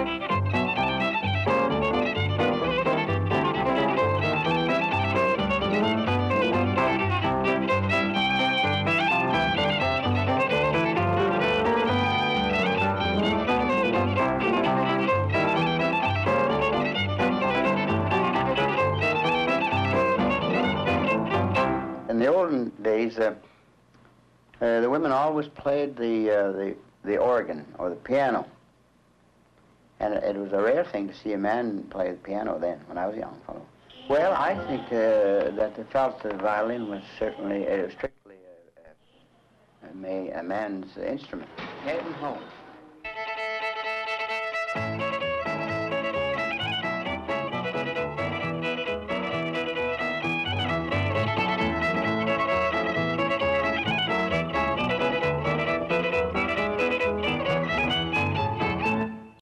In the olden days, the women always played the organ or the piano, and it was a rare thing to see a man play the piano then, when I was a young fellow. Well, I think that they felt the violin was certainly, strictly a man's instrument. Heading home.